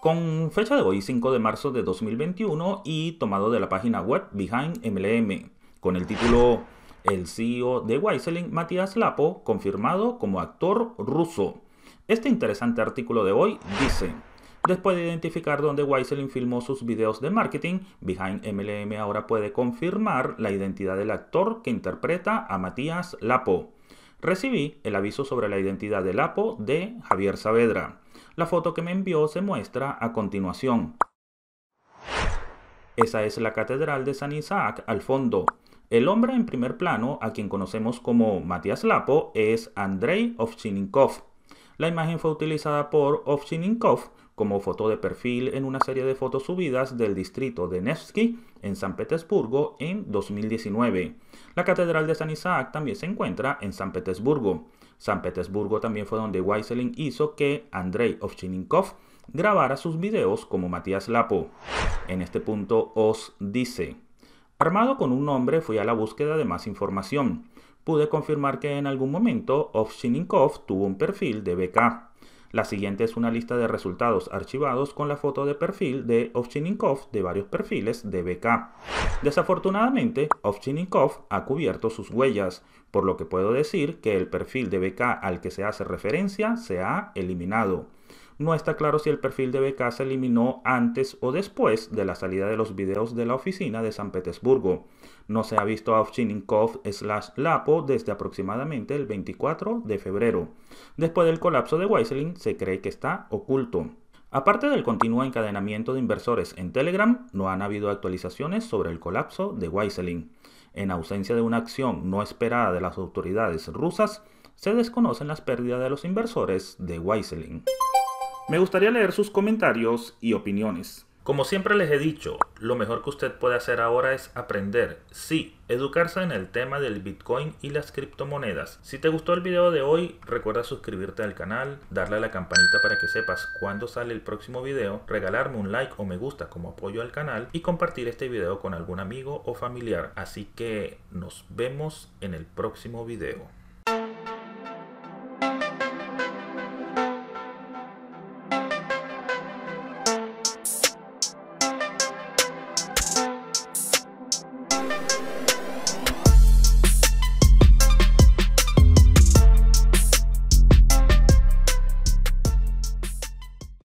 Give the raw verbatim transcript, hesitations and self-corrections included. con fecha de hoy, cinco de marzo de dos mil veintiuno, y tomado de la página web Behind M L M, con el título "El C E O de Wiseling, Matías Lappo, confirmado como actor ruso". Este interesante artículo de hoy dice: después de identificar dónde Wiseling filmó sus videos de marketing, Behind M L M ahora puede confirmar la identidad del actor que interpreta a Matías Lappo. Recibí el aviso sobre la identidad de Lappo de Javier Saavedra. La foto que me envió se muestra a continuación. Esa es la catedral de San Isaac al fondo. El hombre en primer plano, a quien conocemos como Matías Lappo, es Andrei Ovchinnikov. La imagen fue utilizada por Ovchinnikov como foto de perfil en una serie de fotos subidas del distrito de Nevsky en San Petersburgo en dos mil diecinueve. La Catedral de San Isaac también se encuentra en San Petersburgo. San Petersburgo también fue donde Wiseling hizo que Andrei Ovchinnikov grabara sus videos como Matías Lappo. En este punto os dice: armado con un nombre, fui a la búsqueda de más información. Pude confirmar que en algún momento Ovchinnikov tuvo un perfil de B K. La siguiente es una lista de resultados archivados con la foto de perfil de Ovchinnikov de varios perfiles de B K. Desafortunadamente, Ovchinnikov ha cubierto sus huellas, por lo que puedo decir que el perfil de B K al que se hace referencia se ha eliminado. No está claro si el perfil de B K se eliminó antes o después de la salida de los videos de la oficina de San Petersburgo. No se ha visto a Ovchinnikov slash Lappo desde aproximadamente el veinticuatro de febrero. Después del colapso de Wiseling, se cree que está oculto. Aparte del continuo encadenamiento de inversores en Telegram, no han habido actualizaciones sobre el colapso de Wiseling. En ausencia de una acción no esperada de las autoridades rusas, se desconocen las pérdidas de los inversores de Wiseling. Me gustaría leer sus comentarios y opiniones. Como siempre les he dicho, lo mejor que usted puede hacer ahora es aprender, sí, educarse en el tema del Bitcoin y las criptomonedas. Si te gustó el video de hoy, recuerda suscribirte al canal, darle a la campanita para que sepas cuándo sale el próximo video, regalarme un like o me gusta como apoyo al canal y compartir este video con algún amigo o familiar. Así que nos vemos en el próximo video.